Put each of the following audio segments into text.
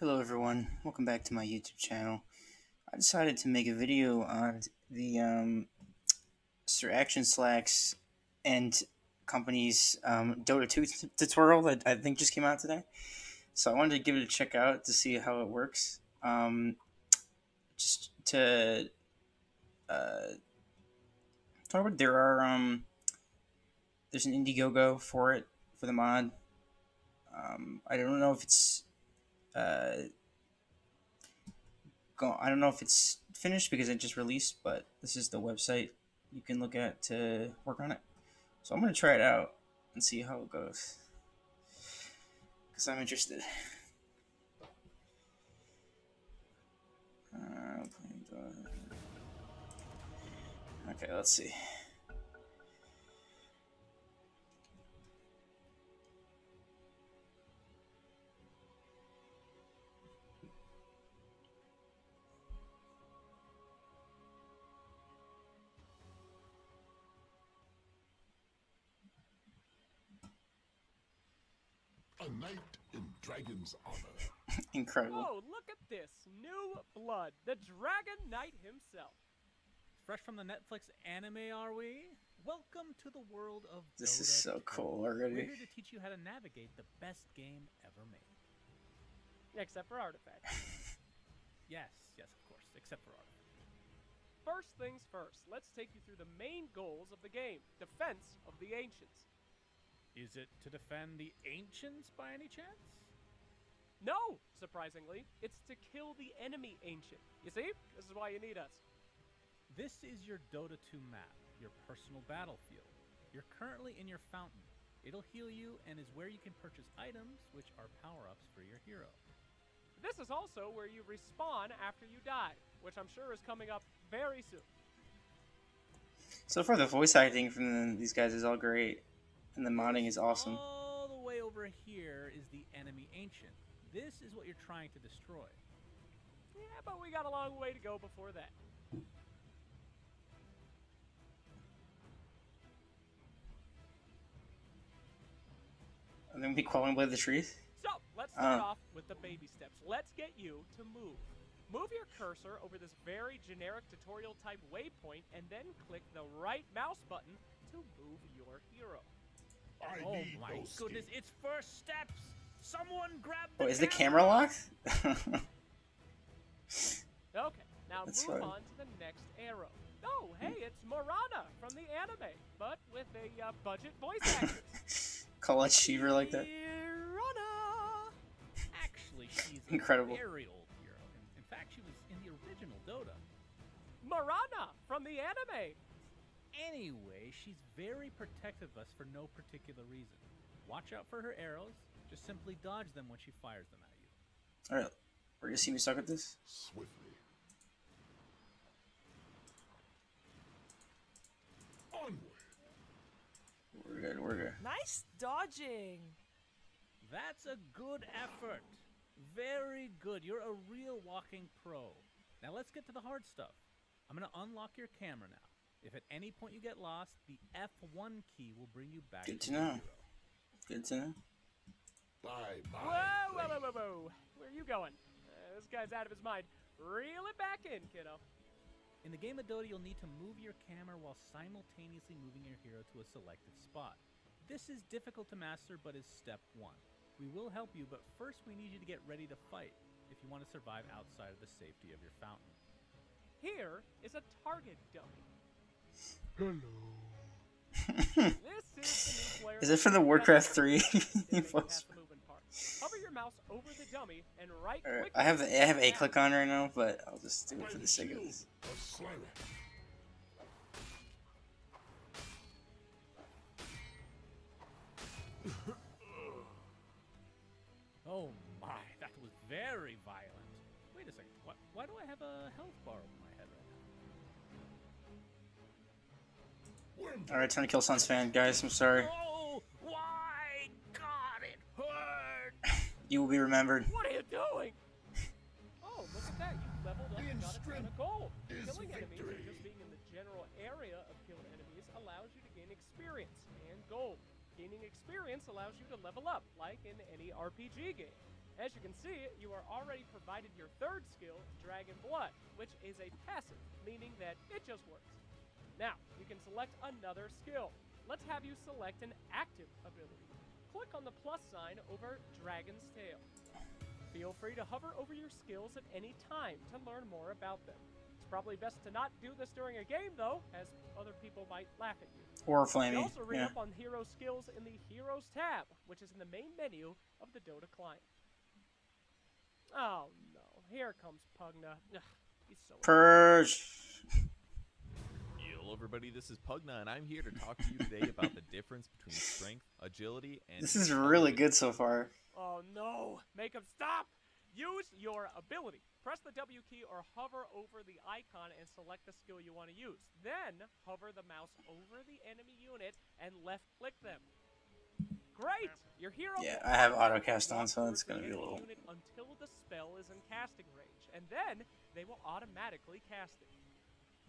Hello everyone, welcome back to my YouTube channel. I decided to make a video on the Sir Action Slacks and Company's Dota 2 tutorial that I think just came out today. So I wanted to give it a check out to see how it works. Just to talk about, there's an Indiegogo for it, for the mod. I don't know if it's I don't know if it's finished because it just released, but this is the website you can look at to work on it. So I'm going to try it out and see how it goes, because I'm interested. Okay, let's see. A knight in dragon's honor. Incredible. Oh, look at this. New blood. The Dragon Knight himself. Fresh from the Netflix anime, are we? Welcome to the world of Dota. This is so cool already. We're here to teach you how to navigate the best game ever made. Except for artifacts. Yes, of course. Except for artifacts. First things first, let's take you through the main goals of the game. Defense of the Ancients. Is it to defend the Ancients by any chance? No, surprisingly. It's to kill the enemy Ancient. You see? This is why you need us. This is your Dota 2 map, your personal battlefield. You're currently in your fountain. It'll heal you and is where you can purchase items, which are power-ups for your hero. This is also where you respawn after you die, which I'm sure is coming up very soon. So far, the voice acting from these guys is all great. And the modding is awesome. All the way over here is the enemy Ancient. This is what you're trying to destroy. Yeah, but we got a long way to go before that. I'm gonna be crawling by the trees. So let's start off with the baby steps. Let's get you to move. Move your cursor over this very generic tutorial type waypoint, and then click the right mouse button to move your hero. Oh my goodness, it's first steps! Someone grab the is the camera locked? Okay, now that's move on to the next arrow. Oh, hey, it's Mirana from the anime, but with a budget voice actress. Call a Shiver like that. Mirana! Actually, she's incredible. A very old hero. In fact, she was in the original Dota. Mirana from the anime! Anyway, she's very protective of us for no particular reason. Watch out for her arrows. Just simply dodge them when she fires them at you. Alright, we're gonna see me suck at this? Swiftly. Onward. We're good, we're good. Nice dodging! That's a good effort. Very good. You're a real walking pro. Now let's get to the hard stuff. I'm gonna unlock your camera now. If at any point you get lost, the F1 key will bring you back. Good to know. Good to know. Bye. Whoa. Where are you going? This guy's out of his mind. Reel it back in, kiddo. In the game of Dota, you'll need to move your camera while simultaneously moving your hero to a selected spot. This is difficult to master, but is step one. We will help you, but first we need you to get ready to fight if you want to survive outside of the safety of your fountain. Here is a target dummy. Hello. Is it for the Warcraft 3? Hover your mouse over the dummy and right click. I have a click on right now, but I'll just do it for the sake of this. Oh my, that was very violent. Wait a second. Why do I have a health bar over my head right now? Alright, time to kill SunsFan, guys. I'm sorry. Oh, why? God, it hurt. You will be remembered. What are you doing? Oh, look at that. You leveled up and got a ton of gold. Killing enemies and just being in the general area of killed enemies allows you to gain experience and gold. Gaining experience allows you to level up, like in any RPG game. As you can see, you are already provided your third skill, Dragon Blood, which is a passive, meaning that it just works. Now, you can select another skill. Let's have you select an active ability. Click on the plus sign over Dragon's Tail. Feel free to hover over your skills at any time to learn more about them. It's probably best to not do this during a game, though, as other people might laugh at you. Or flaming. You can also read up on hero skills in the Heroes tab, which is in the main menu of the Dota client. Oh, no. Here comes Pugna. Ugh, he's so Purge! Hello, everybody. This is Pugna, and I'm here to talk to you today about the difference between strength, agility, and... This is really good so far. Oh, no. Make him stop! Use your ability. Press the W key or hover over the icon and select the skill you want to use. Then, hover the mouse over the enemy unit and left-click them. Great! Your hero. Yeah, I have autocast on, so it's going to be a little... ...until the spell is in casting range, and then they will automatically cast it.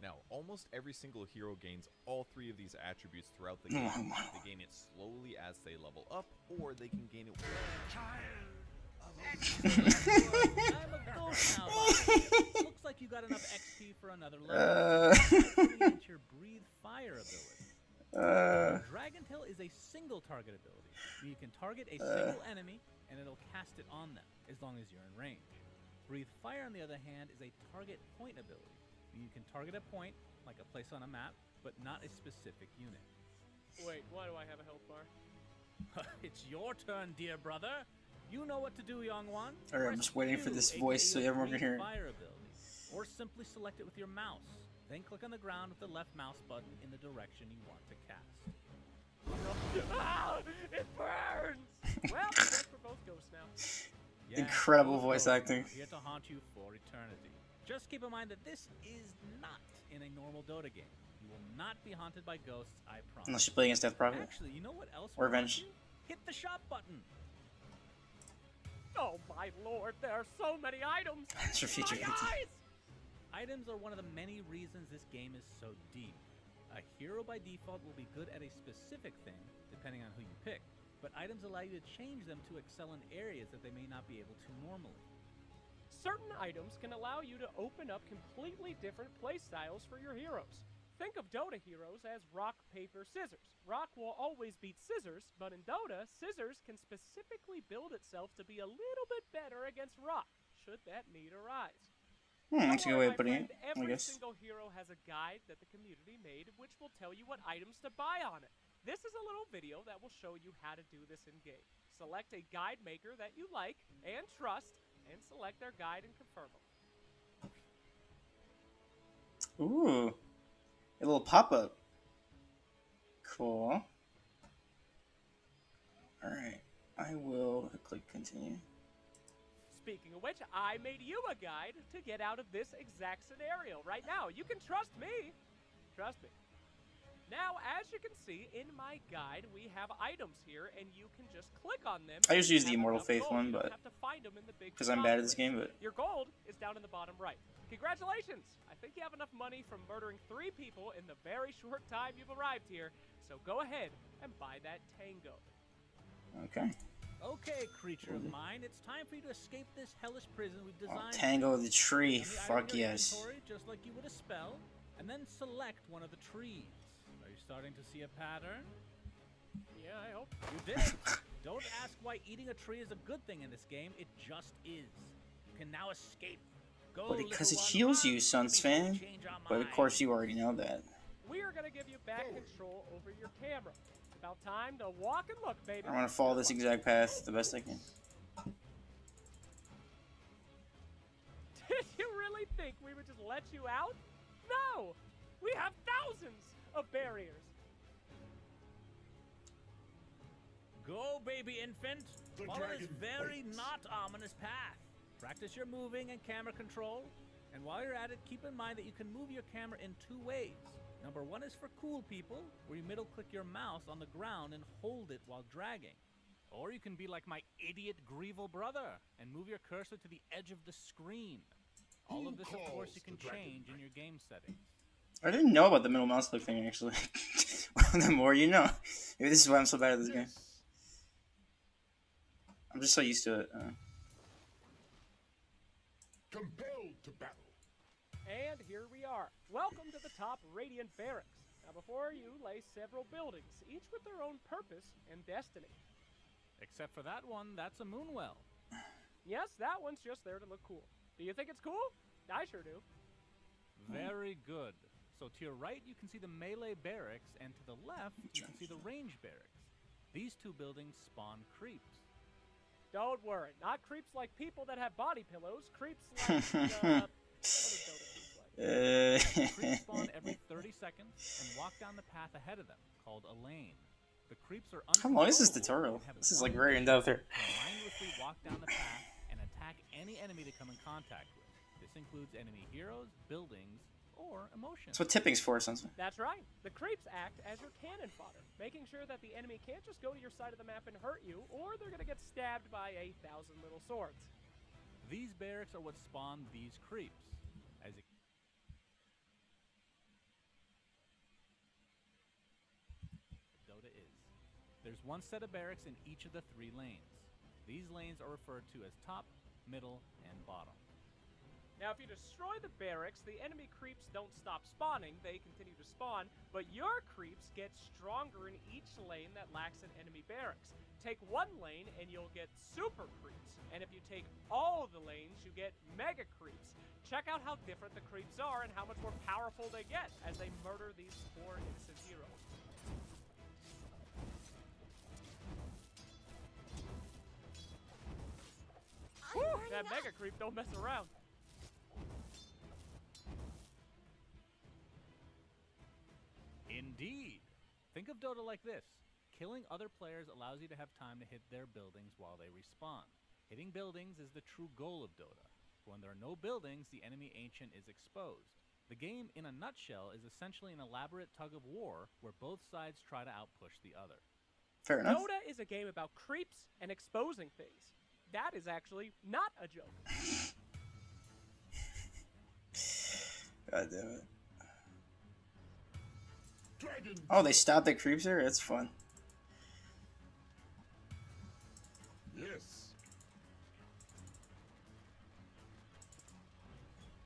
Now, almost every single hero gains all three of these attributes throughout the game. They gain it slowly as they level up, or they can gain it... I'm a ghost now, Bob. Looks like you got enough XP for another level. It's your Breathe Fire ability. Dragon Tail is a single target ability. You can target a single enemy, and it'll cast it on them, as long as you're in range. Breathe Fire, on the other hand, is a target point ability. You can target a point, like a place on a map, but not a specific unit. Wait, why do I have a health bar? It's your turn, dear brother. You know what to do, Young One. Alright, I'm just waiting for this voice so everyone can hear it. Fire ability, or simply select it with your mouse. Then click on the ground with the left mouse button in the direction you want to cast. Ah, it burns! Well, that's for both ghosts now. Yeah, incredible voice acting. Here to haunt you for eternity. Just keep in mind that this is not in a normal Dota game. You will not be haunted by ghosts, I promise. Unless you play against Death Prophet. Actually, you know what else? Or Revenge. Hit the shop button. Oh my lord, there are so many items. That's your future. Items are one of the many reasons this game is so deep. A hero by default will be good at a specific thing, depending on who you pick, but items allow you to change them to excel in areas that they may not be able to normally. Certain items can allow you to open up completely different playstyles for your heroes. Think of Dota heroes as rock, paper, scissors. Rock will always beat scissors, but in Dota, scissors can specifically build itself to be a little bit better against rock, should that need arise. That's a good way of putting it, I guess. Every single hero has a guide that the community made, which will tell you what items to buy on it. This is a little video that will show you how to do this in-game. Select a guide maker that you like and trust, and select their guide and confirm them. Ooh. A little pop-up. Cool. Alright. I will click continue. Speaking of which, I made you a guide to get out of this exact scenario right now. You can trust me. Trust me. Now, as you can see, in my guide, we have items here, and you can just click on them. I just use the Immortal Faith one, but because I'm bad at this game, but... Your gold is down in the bottom right. Congratulations! I think you have enough money from murdering 3 people in the very short time you've arrived here, so go ahead and buy that tango. Okay. Okay, creature of mine, it's time for you to escape this hellish prison we've designed. Oh, tango the tree, fuck yes. Just like you would a spell, and then select one of the trees. Are you starting to see a pattern? Yeah, I hope. You did. Don't ask why eating a tree is a good thing in this game, it just is. You can now escape. Go, but because it heals you, SunsFan. But of course you already know that. We are gonna give you back control over your camera. About time to walk and look, baby. I want to follow this exact path the best I can. Did you really think we would just let you out? No! We have thousands of barriers. Go, baby infant. Follow this very not ominous path. Practice your moving and camera control. And while you're at it, keep in mind that you can move your camera in 2 ways. Number 1 is for cool people, where you middle click your mouse on the ground and hold it while dragging. Or you can be like my idiot Greevil brother and move your cursor to the edge of the screen. All of this, of course, you can change in your game settings. I didn't know about the middle mouse click thing, actually. The more you know. Maybe this is why I'm so bad at this game. I'm just so used to it. compelled to battle. And here we are. Welcome to the top Radiant Barracks. Now before you lay several buildings, each with their own purpose and destiny. Except for that one, that's a moonwell. Yes, that one's just there to look cool. Do you think it's cool? I sure do. Very good. So to your right, you can see the melee barracks, and to the left, you can see the range barracks. These two buildings spawn creeps. Don't worry, not creeps like people that have body pillows, creeps like... creeps spawn every 30 seconds and walk down the path ahead of them, called a lane. The creeps are uncontrollable. Come on, this is tutorial. This is like very in-depth here. Mindlessly walk down the path and attack any enemy to come in contact with. This includes enemy heroes, buildings, or emotions. That's what tipping's for, SunsFan. That's right. The creeps act as your cannon fodder, making sure that the enemy can't just go to your side of the map and hurt you, or they're going to get stabbed by 8,000 little swords. These barracks are what spawn these creeps. As it... Dota is. There's one set of barracks in each of the three lanes. These lanes are referred to as top, middle, and bottom. Now, if you destroy the barracks, the enemy creeps don't stop spawning. They continue to spawn, but your creeps get stronger in each lane that lacks an enemy barracks. Take one lane, and you'll get super creeps. And if you take all the lanes, you get mega creeps. Check out how different the creeps are and how much more powerful they get as they murder these four instant heroes. Whew, that mega creep don't mess around. Indeed. Think of Dota like this. Killing other players allows you to have time to hit their buildings while they respawn. Hitting buildings is the true goal of Dota. When there are no buildings, the enemy ancient is exposed. The game, in a nutshell, is essentially an elaborate tug of war where both sides try to outpush the other. Fair enough. Dota is a game about creeps and exposing things. That is actually not a joke. God damn it. Oh, they stopped the creeps there? That's fun. Yes.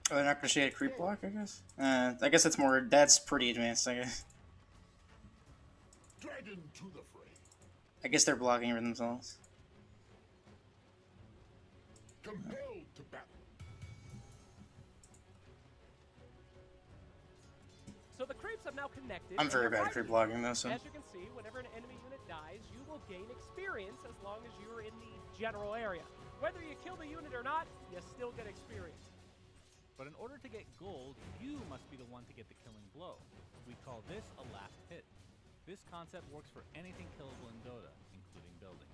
Oh, they're not gonna shade a creep block, I guess? I guess that's more... That's pretty advanced, I guess. Dragon to the fray. I guess they're blocking for themselves. Compelled to battle. So the creeps have now connected. I'm very bad at creep blogging though, so. As you can see, whenever an enemy unit dies, you will gain experience as long as you're in the general area. Whether you kill the unit or not, you still get experience. But in order to get gold, you must be the one to get the killing blow. We call this a last hit. This concept works for anything killable in Dota, including buildings.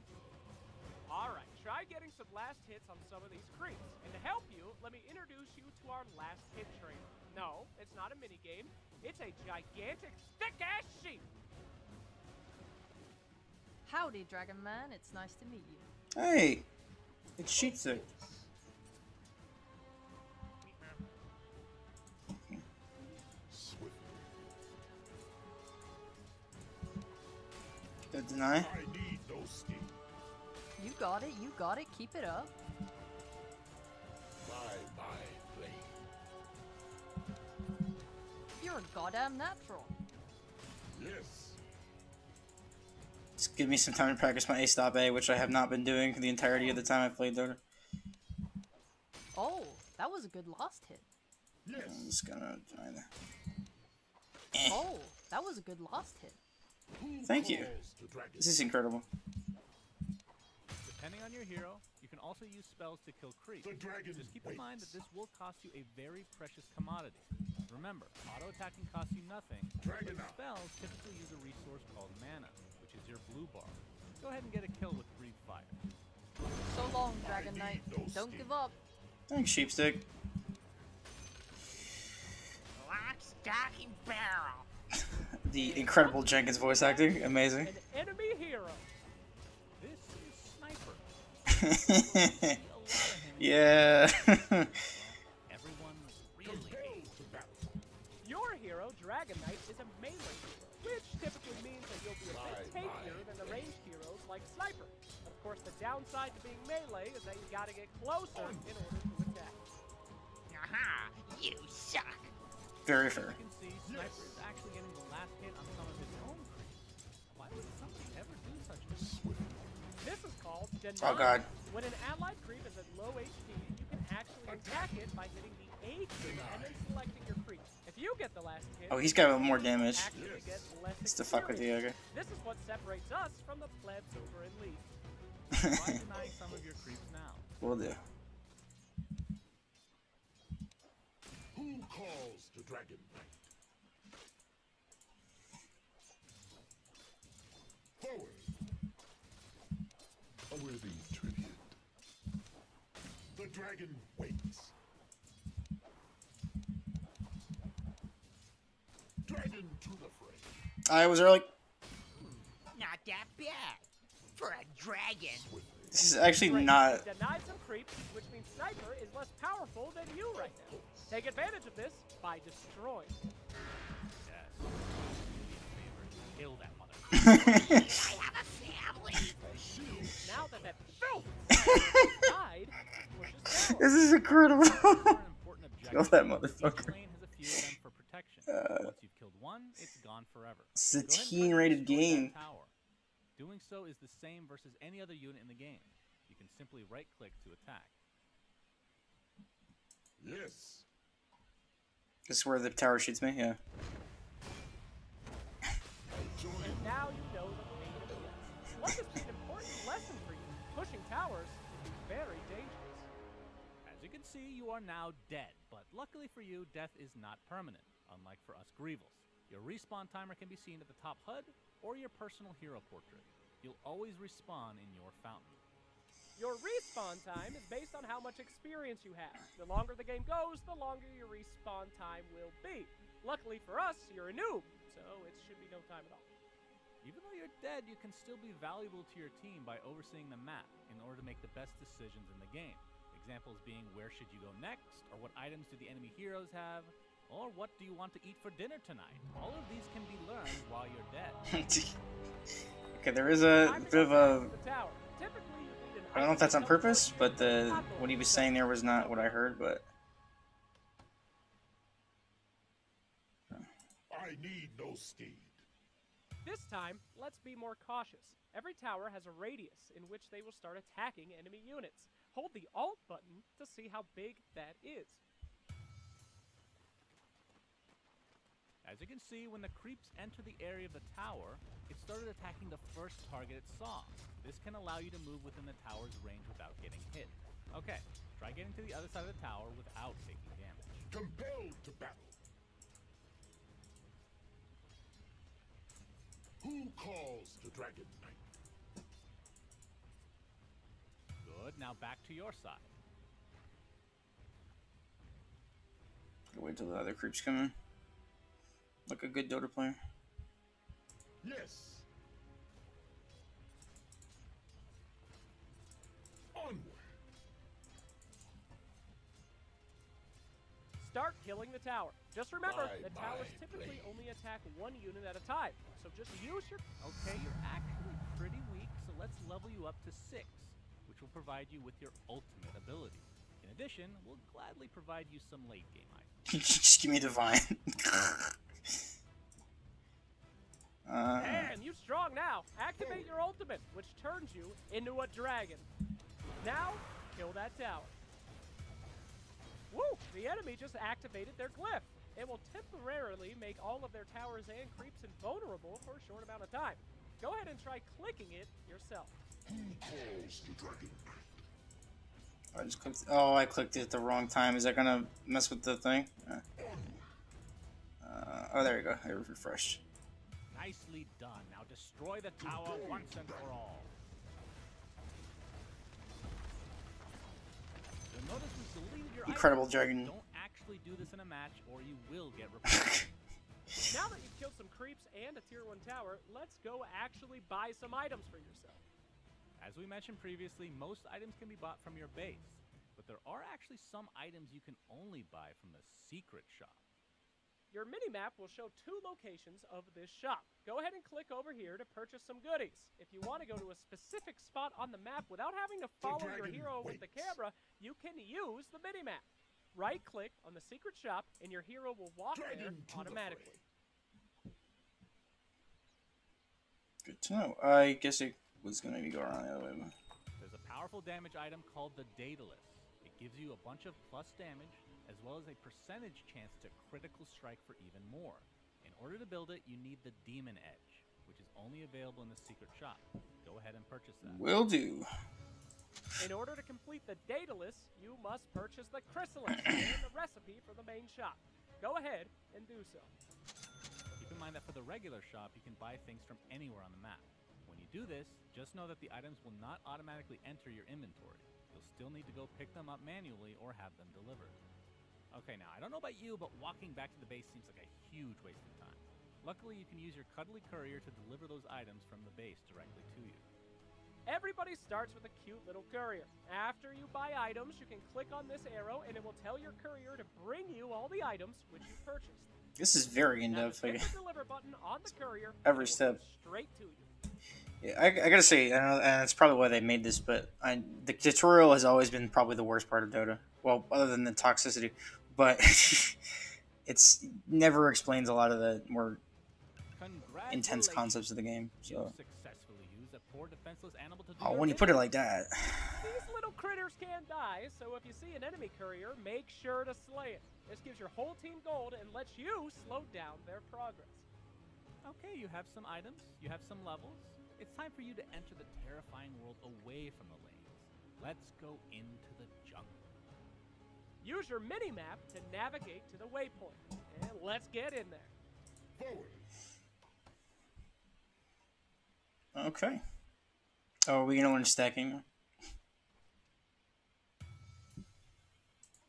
Alright, try getting some last hits on some of these creeps. And to help you, let me introduce you to our last hit trainer. No, it's not a minigame. It's a gigantic, thick-ass sheep! Howdy, Dragon Man. It's nice to meet you. Hey! It's Sheepstick. Don't deny. I need those sticks. You got it, you got it, keep it up. My blade. You're a goddamn natural. Yes. Just give me some time to practice my A-stop A, which I have not been doing for the entirety of the time I've played Dota. Oh, that was a good last hit. Yes. I'm just gonna try that. Oh, that was a good last hit. Thank you. This is incredible. Depending on your hero, you can also use spells to kill creeps. Just keep in mind that this will cost you a very precious commodity. Remember, auto-attacking costs you nothing, but spells typically use a resource called mana, which is your blue bar. Go ahead and get a kill with Breathe Fire. So long, Dragon Knight. Don't give up. Thanks, Sheepstick. Black stacking barrel. The incredible Jenkins voice acting. Amazing. An enemy hero. This is Sniper. Yeah. Everyone really hates your hero, Dragon Knight, is a melee hero, which typically means that you'll be a bit tankier than the ranged heroes like Sniper. Of course, the downside to being melee is that you gotta get closer in order to attack. You suck. Very fair. Oh god. When an allied creep is at low HP, you can actually attack it by hitting the A key and then selecting your creep. If you get the last hit, oh, he's got more damage. It's the fuck with the ogre. This is what separates us from the plebs over in League. Why deny some of your creeps now? Will do. Who calls the Dragon Knight? Forward. A worthy tribute. The dragon waits. Dragon to the fray. I was early. Not that bad for a dragon. This is actually not. Denied some creeps, which means Sniper is less powerful than you right now. Take advantage of this by destroying. Kill that mother. Now that that filth died, this is incredible. Kill that motherfucker. Once you've killed one, it's gone forever. It's a teen-rated game. Doing so is the same versus any other unit in the game. You can simply right-click to attack. Yes. This is where the tower shoots me. Yeah. And now you know the. What is an important lesson for you? Pushing towers is very dangerous. As you can see, you are now dead, but luckily for you, death is not permanent, unlike for us Greevils. Your respawn timer can be seen at the top HUD or your personal hero portrait. You'll always respawn in your fountain. Your respawn time is based on how much experience you have. The longer the game goes, the longer your respawn time will be. Luckily for us, you're a noob, so it should be no time at all. Even though you're dead, you can still be valuable to your team by overseeing the map in order to make the best decisions in the game. Examples being where should you go next, or what items do the enemy heroes have, or what do you want to eat for dinner tonight. All of these can be learned while you're dead. Okay, there is a bit of a... I don't know if that's on purpose, but the what he was saying there was not what I heard, but... I need no steam. This time, let's be more cautious. Every tower has a radius in which they will start attacking enemy units. Hold the Alt button to see how big that is. As you can see, when the creeps enter the area of the tower, it started attacking the first target it saw. This can allow you to move within the tower's range without getting hit. Okay, try getting to the other side of the tower without taking damage. Compelled to battle. Who calls the Dragon Knight? Good, now back to your side. Wait till the other creeps come in. Like a good Dota player. Yes. Onward. Start killing the tower. Just remember, the towers typically only attack one unit at a time, so just use your... Okay, you're actually pretty weak, so let's level you up to 6, which will provide you with your ultimate ability. In addition, we'll gladly provide you some late-game items. Just give me Divine. And you're strong now. Activate your ultimate, which turns you into a dragon. Now, kill that tower. Woo! The enemy just activated their glyph. It will temporarily make all of their towers and creeps invulnerable for a short amount of time. Go ahead and try clicking it yourself. Who calls the dragon? I just clicked. Oh, I clicked it at the wrong time. Is that gonna mess with the thing? Oh, there you go. I refreshed. Nicely done. Now destroy the tower once and for all. Incredible dragon. Don't actually do this in a match, or you will get reported. Now that you've killed some creeps and a tier 1 tower, let's go actually buy some items for yourself. As we mentioned previously, most items can be bought from your base, but there are actually some items you can only buy from the secret shop. Your mini-map will show 2 locations of this shop. Go ahead and click over here to purchase some goodies. If you want to go to a specific spot on the map without having to follow your hero with the camera, you can use the mini-map. Right click on the secret shop and your hero will walk there automatically. Good to know. I guess it was going to go around the other way. There's a powerful damage item called the Daedalus. It gives you a bunch of plus damage as well as a percentage chance to critical strike for even more. In order to build it, you need the Demon Edge, which is only available in the secret shop. Go ahead and purchase that. Will do. In order to complete the Daedalus, you must purchase the Chrysalis and the recipe for the main shop. Go ahead and do so. Keep in mind that for the regular shop, you can buy things from anywhere on the map. When you do this, just know that the items will not automatically enter your inventory. You'll still need to go pick them up manually or have them delivered. Okay, now, I don't know about you, but walking back to the base seems like a huge waste of time. Luckily, you can use your cuddly courier to deliver those items from the base directly to you. Everybody starts with a cute little courier. After you buy items, you can click on this arrow, and it will tell your courier to bring you all the items which you purchased. This is very in-depth. Hit the deliver button on the courier. Every step. Straight to you. Yeah, I gotta say, I know, and it's probably why they made this, but the tutorial has always been probably the worst part of Dota. Well, other than the toxicity, but it's never explains a lot of the more intense concepts of the game. So. Poor defenseless animal to do oh, when you put it like that. These little critters can die, so if you see an enemy courier, make sure to slay it. This gives your whole team gold and lets you slow down their progress. Okay, you have some items, you have some levels. It's time for you to enter the terrifying world away from the lanes. Let's go into the jungle. Use your mini-map to navigate to the waypoint. And let's get in there. Forward. Okay. Oh, are we gonna learn stacking?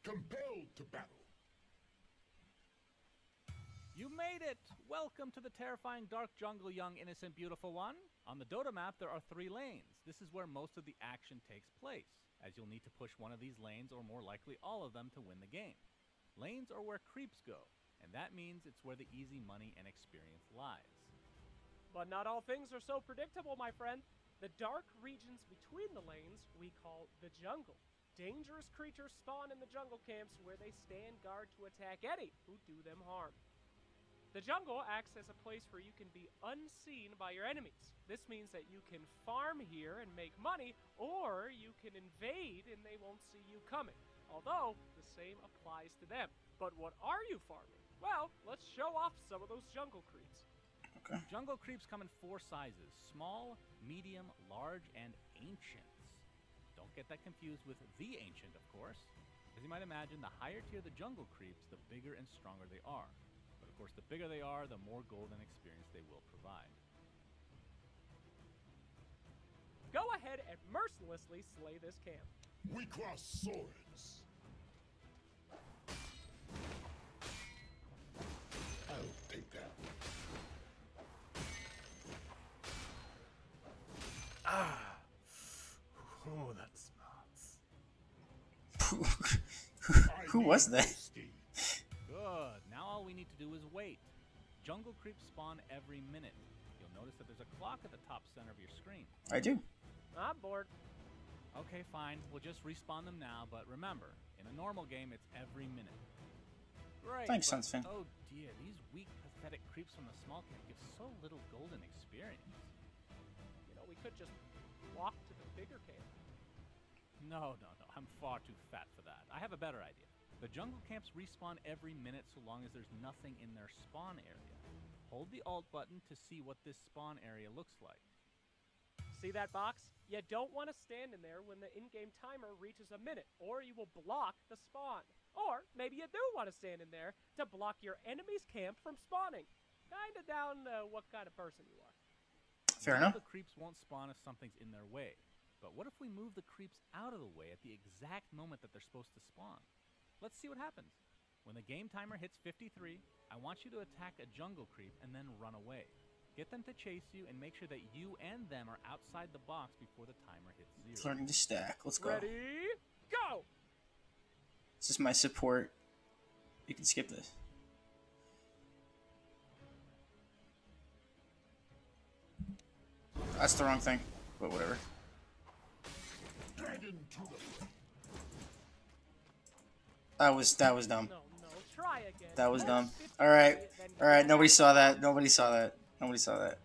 Compelled to battle. You made it! Welcome to the terrifying dark jungle, young, innocent, beautiful one. On the Dota map, there are 3 lanes. This is where most of the action takes place, as you'll need to push one of these lanes, or more likely all of them, to win the game. Lanes are where creeps go, and that means it's where the easy money and experience lies. But not all things are so predictable, my friend. The dark regions between the lanes we call the jungle. Dangerous creatures spawn in the jungle camps where they stand guard to attack any who do them harm. The jungle acts as a place where you can be unseen by your enemies. This means that you can farm here and make money, or you can invade and they won't see you coming. Although, the same applies to them. But what are you farming? Well, let's show off some of those jungle creeps. Okay. Jungle creeps come in 4 sizes: small, medium, large, and ancients. Don't get that confused with the ancient, of course. As you might imagine, the higher tier the jungle creeps, the bigger and stronger they are. But of course, the bigger they are, the more gold and experience they will provide. Go ahead and mercilessly slay this camp. We cross swords. I'll take that. Ah! Oh, that smarts. Who was that? Good. Now all we need to do is wait. Jungle creeps spawn every minute. You'll notice that there's a clock at the top center of your screen. I do. I'm bored. Okay, fine. We'll just respawn them now, but remember, in a normal game, it's every minute. Great. Thanks, SunsFan. Oh dear, these weak, pathetic creeps from the small camp give so little golden experience. We could just walk to the bigger camp. No, I'm far too fat for that. I have a better idea. The jungle camps respawn every minute so long as there's nothing in their spawn area. Hold the Alt button to see what this spawn area looks like. See that box? You don't want to stand in there when the in-game timer reaches a minute, or you will block the spawn. Or maybe you do want to stand in there to block your enemy's camp from spawning. Kinda down to what kind of person you are. Fair enough. The creeps won't spawn if something's in their way. But what if we move the creeps out of the way at the exact moment that they're supposed to spawn? Let's see what happens. When the game timer hits 53, I want you to attack a jungle creep and then run away. Get them to chase you and make sure that you and them are outside the box before the timer hits 0. It's learning to stack. Let's go. Ready, go! This is my support. You can skip this. That's the wrong thing, but whatever. That was dumb. That was dumb. All right. Nobody saw that. Nobody saw that. Nobody saw that.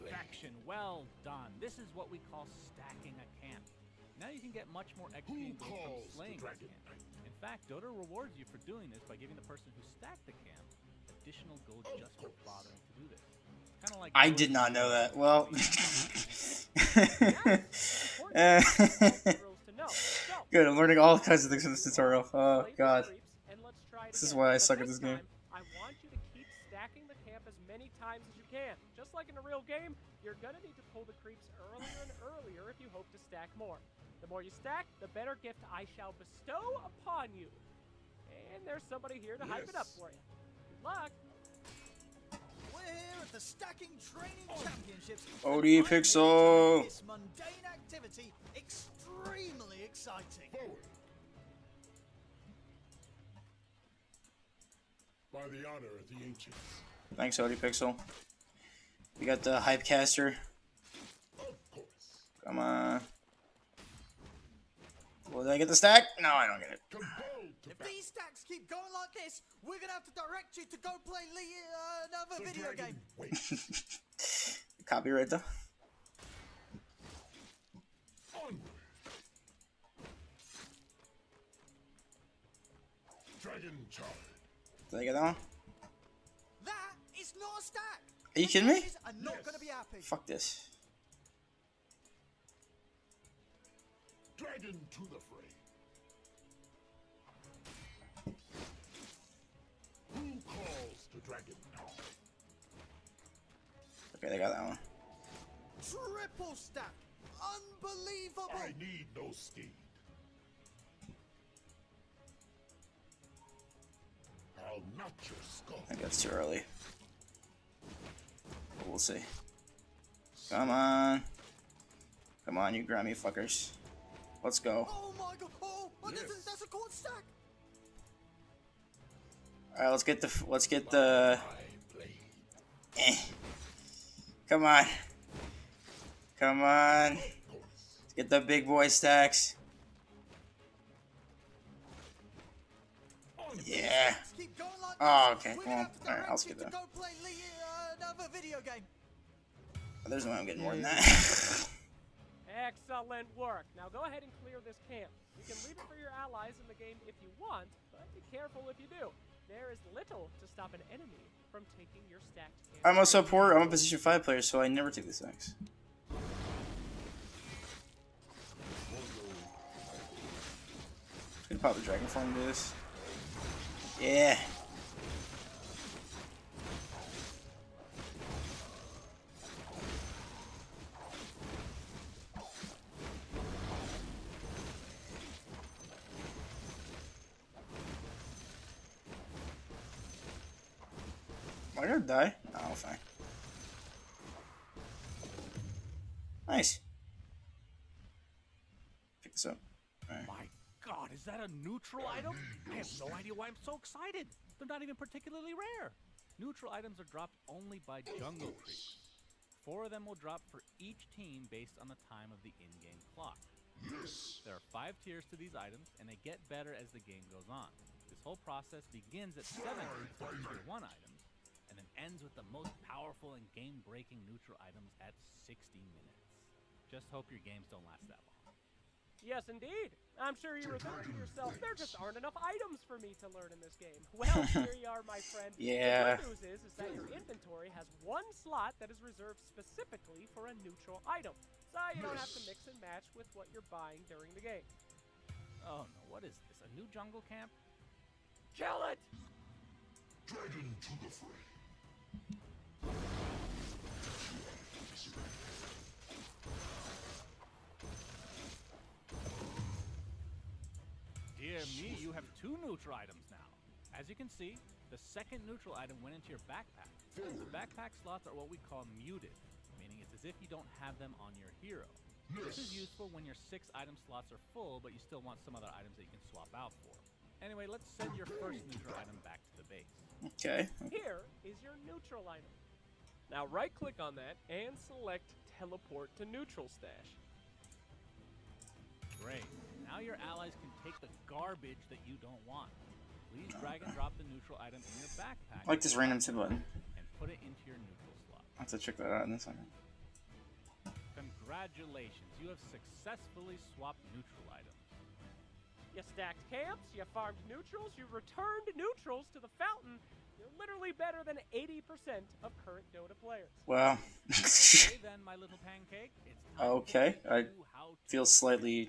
Perfection. Well done. This is what we call stacking a camp. Now you can get much more XP from slaying the camp. In fact, Dota rewards you for doing this by giving the person who stacked the camp additional gold just for bothering to do this. Kind of like I did not know that. Well, good. I'm learning all kinds of things from this tutorial. Oh god, this is why I suck at this game. I want you to keep stacking the camp as many times as you can. Just like in a real game, you're gonna need to pull the creeps earlier and earlier if you hope to stack more. The more you stack, the better gift I shall bestow upon you. And there's somebody here to hype it up for you. Good luck. We're here at the Stacking Training Championships. ODPixel. This mundane activity extremely exciting. By the honor of the ancients. Thanks, ODPixel. We got the hype caster. Of course. Come on. Well, did I get the stack? No, I don't get it. If these stacks keep going like this, we're gonna have to direct you to go play another video game. Copyright though. Dragon charge. Did I get that one? That is not a stack. Are you kidding me? I'm not gonna be happy. Fuck this. Dragon to the fray. Who calls to Dragon now? Okay, they got that one. Triple stack. Unbelievable. I need no steed. I'll knock your skull. I think that's too early. But we'll see. Come on. Come on, you grimy fuckers. Let's go. Oh my god. Oh, that's a gold stack. All right, let's get the Come on. Come on. Let's get the big boy stacks. Yeah. Oh, okay. Well, all right, I'll skip that. Oh, there's no way I'm getting more than that. Excellent work. Now go ahead and clear this camp. You can leave it for your allies in the game if you want, but be careful if you do. There is little to stop an enemy from taking your stacked camp. I'm also poor. I'm a position 5 player, so I never take the stacks. Gonna pop the dragon form into this. Yeah. I gotta die? No, fine. Nice. Pick this up. Right. My god, is that a neutral item? I have no idea why I'm so excited. They're not even particularly rare. Neutral items are dropped only by jungle creeps. 4 of them will drop for each team based on the time of the in-game clock. Yes. There are 5 tiers to these items, and they get better as the game goes on. This whole process begins at 7 for tier 1 items, and then ends with the most powerful and game-breaking neutral items at 60 minutes. Just hope your games don't last that long. Yes, indeed. I'm sure you remember to yourself, there just aren't enough items for me to learn in this game. Well, here you are, my friend. Yeah. The good news is that your inventory has 1 slot that is reserved specifically for a neutral item, so you don't have to mix and match with what you're buying during the game. Oh no, what is this? A new jungle camp? Kill it! Dragon to the fray. Dear me, you have 2 neutral items now. As you can see, the 2nd neutral item went into your backpack. The backpack slots are what we call muted, meaning it's as if you don't have them on your hero. This is useful when your 6 item slots are full, but you still want some other items that you can swap out for. Anyway, let's send your first neutral item back to the base. Okay. Here is your neutral item. Now right-click on that and select Teleport to Neutral Stash. Great. Now your allies can take the garbage that you don't want. Please drag and drop the neutral item in your backpack. I like this random sub button. And put it into your neutral slot. I'll have to check that out in a second. Congratulations, you have successfully swapped neutral items. You stacked camps, you farmed neutrals, you returned neutrals to the fountain. You're literally better than 80% of current Dota players. Wow. Okay, then, my little pancake. It's time to I feel slightly...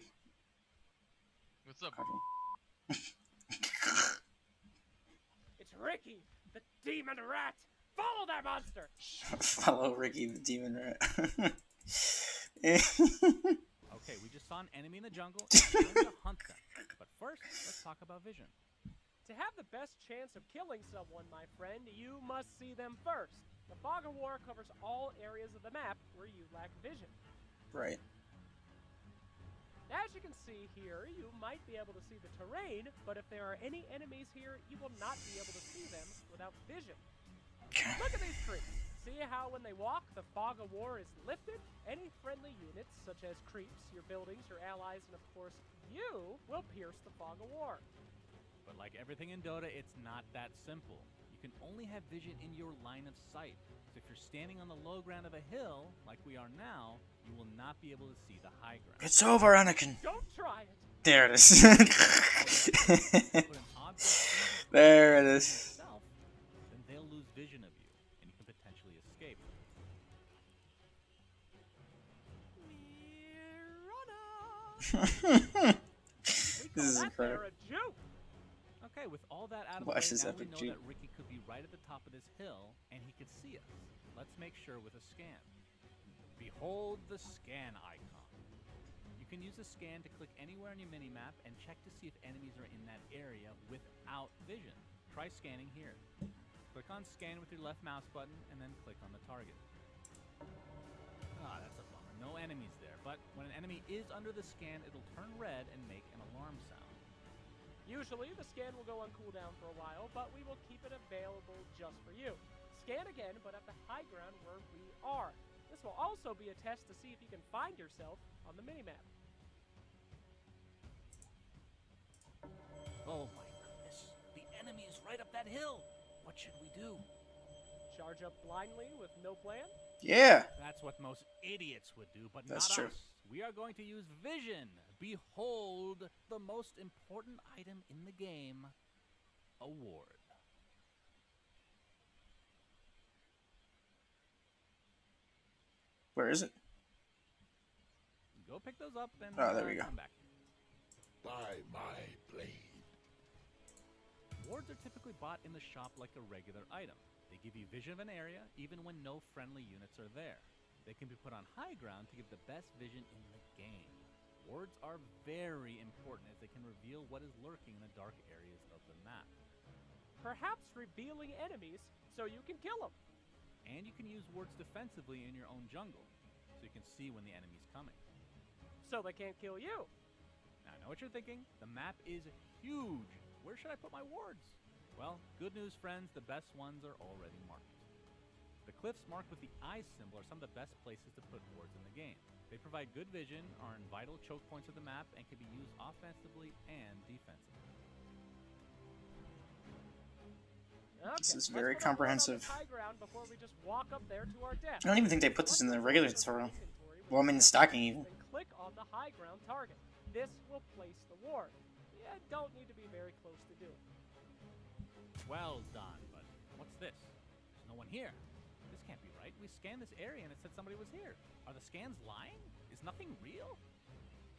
What's up? It's Ricky, the demon rat. Follow that monster. Follow Ricky, the demon rat. Okay, we just saw an enemy in the jungle and we're going to hunt them. But first, let's talk about vision. To have the best chance of killing someone, my friend, you must see them first. The Fog of War covers all areas of the map where you lack vision. Right. As you can see here, you might be able to see the terrain, but if there are any enemies here, you will not be able to see them without vision. Look at these creeps. See how when they walk, the Fog of War is lifted? Any friendly units, such as creeps, your buildings, your allies, and of course you, will pierce the Fog of War. But like everything in Dota, it's not that simple. You can only have vision in your line of sight. So if you're standing on the low ground of a hill, like we are now, you will not be able to see the high ground. It's over, Anakin! Don't try it! There it is. There it is. Then they'll lose vision of you, and you can potentially escape. Mirana! This is incredible. Okay, with all that out of the way, now we know that Ricky could be right at the top of this hill, and he could see us. Let's make sure with a scan. Behold the scan icon. You can use the scan to click anywhere on your minimap and check to see if enemies are in that area without vision. Try scanning here. Click on scan with your left mouse button, and then click on the target. Ah, that's a bummer. No enemies there, but when an enemy is under the scan, it'll turn red and make an alarm sound. Usually, the scan will go on cooldown for a while, but we will keep it available just for you. Scan again, but at the high ground where we are. This will also be a test to see if you can find yourself on the minimap. Oh my goodness, the enemy is right up that hill! What should we do? Charge up blindly with no plan? Yeah! That's what most idiots would do, but not us. That's true. We are going to use vision. Behold the most important item in the game, a ward. Where is it? Go pick those up and there we go. Come back. By my blade. Wards are typically bought in the shop like a regular item. They give you vision of an area even when no friendly units are there. They can be put on high ground to give the best vision in the game. Wards are very important as they can reveal what is lurking in the dark areas of the map. Perhaps revealing enemies so you can kill them. And you can use wards defensively in your own jungle, so you can see when the enemy's coming. So they can't kill you. Now I know what you're thinking. The map is huge. Where should I put my wards? Well, good news friends, the best ones are already marked. The cliffs marked with the eye symbol are some of the best places to put wards in the game. They provide good vision, are in vital choke points of the map, and can be used offensively and defensively. Okay, this is very comprehensive. I don't even think they put this in the regular tutorial. Well, I mean the stocking even. Click on the high ground target. This will place the ward. You don't need to be very close to do it. Well done, but what's this? There's no one here. This can't be right. We scanned this area and it said somebody was here. Are the scans lying? Is nothing real?